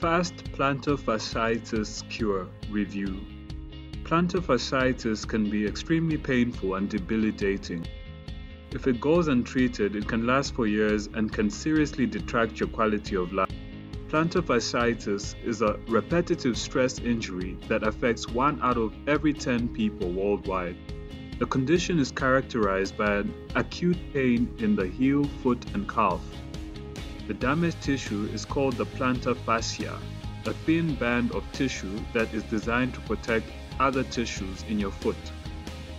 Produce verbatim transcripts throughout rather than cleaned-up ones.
Fast Plantar Fasciitis Cure Review. Plantar fasciitis can be extremely painful and debilitating. If it goes untreated, it can last for years and can seriously detract your quality of life. Plantar fasciitis is a repetitive stress injury that affects one out of every ten people worldwide. The condition is characterized by an acute pain in the heel, foot, and calf. The damaged tissue is called the plantar fascia, a thin band of tissue that is designed to protect other tissues in your foot.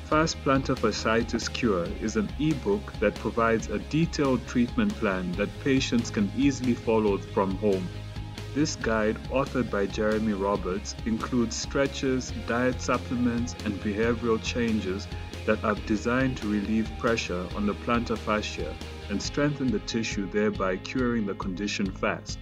Fast Plantar Fasciitis Cure is an ebook that provides a detailed treatment plan that patients can easily follow from home. This guide, authored by Jeremy Roberts, includes stretches, diet supplements, and behavioral changes that are designed to relieve pressure on the plantar fascia and strengthen the tissue, thereby curing the condition fast.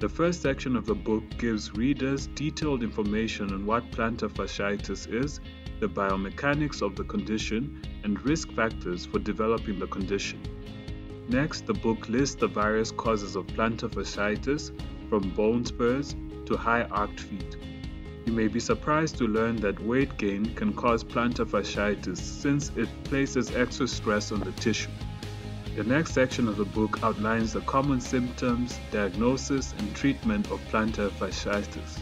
The first section of the book gives readers detailed information on what plantar fasciitis is, the biomechanics of the condition, and risk factors for developing the condition. Next, the book lists the various causes of plantar fasciitis, from bone spurs to high arched feet. You may be surprised to learn that weight gain can cause plantar fasciitis since it places extra stress on the tissue. The next section of the book outlines the common symptoms, diagnosis, and treatment of plantar fasciitis.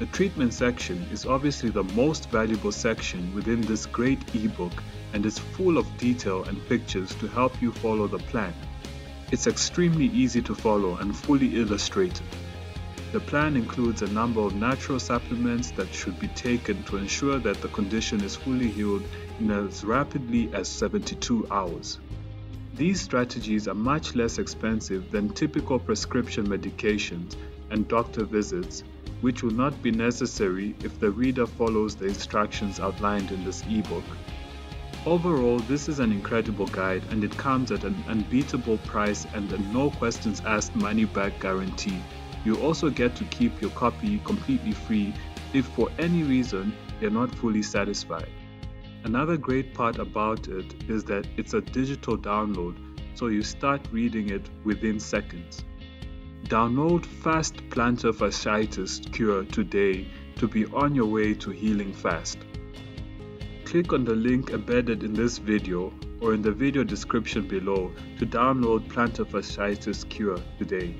The treatment section is obviously the most valuable section within this great ebook and is full of detail and pictures to help you follow the plan. It's extremely easy to follow and fully illustrated. The plan includes a number of natural supplements that should be taken to ensure that the condition is fully healed in as rapidly as seventy-two hours. These strategies are much less expensive than typical prescription medications and doctor visits, which will not be necessary if the reader follows the instructions outlined in this ebook. Overall, this is an incredible guide, and it comes at an unbeatable price and a no questions asked money back guarantee. You also get to keep your copy completely free if for any reason you're not fully satisfied. Another great part about it is that it's a digital download, so you start reading it within seconds. Download Fast Plantar Fasciitis Cure today to be on your way to healing fast. Click on the link embedded in this video or in the video description below to download Plantar Fasciitis Cure today.